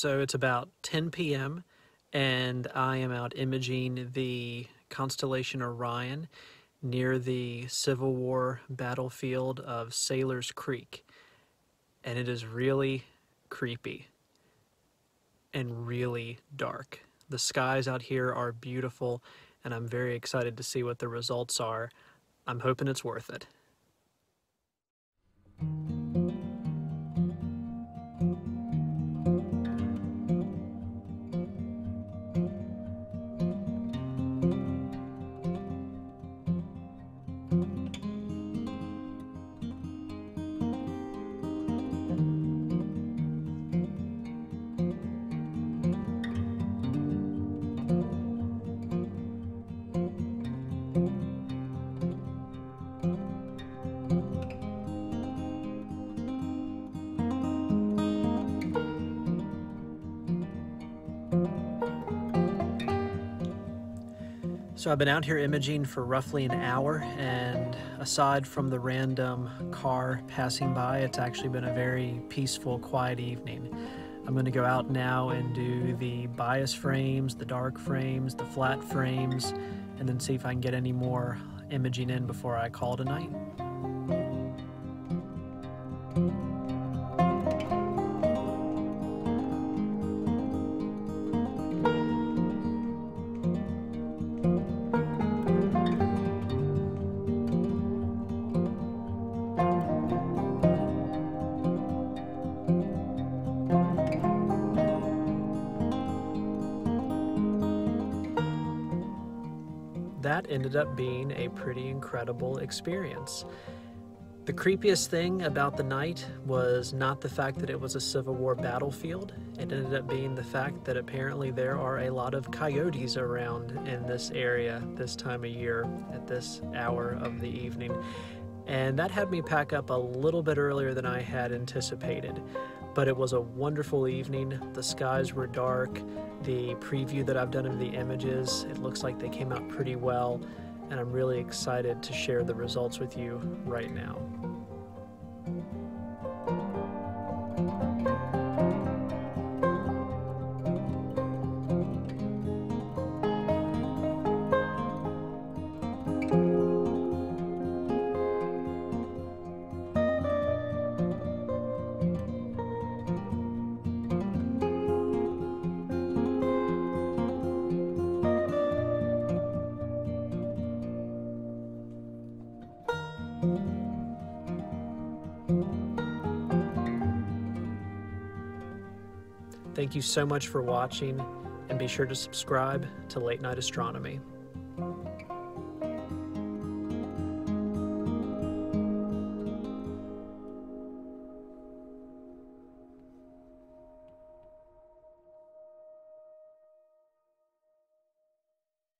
So it's about 10 p.m. and I am out imaging the constellation Orion near the Civil War battlefield of Sailor's Creek. And it is really creepy and really dark. The skies out here are beautiful, and I'm very excited to see what the results are. I'm hoping it's worth it. So I've been out here imaging for roughly an hour, and aside from the random car passing by, it's actually been a very peaceful, quiet evening. I'm going to go out now and do the bias frames, the dark frames, the flat frames, and then see if I can get any more imaging in before I call it a night. That ended up being a pretty incredible experience. The creepiest thing about the night was not the fact that it was a Civil War battlefield. It ended up being the fact that apparently there are a lot of coyotes around in this area this time of year at this hour of the evening. And that had me pack up a little bit earlier than I had anticipated. But it was a wonderful evening. The skies were dark. The preview that I've done of the images, it looks like they came out pretty well, and I'm really excited to share the results with you right now. Thank you so much for watching, and be sure to subscribe to Late Night Astronomy.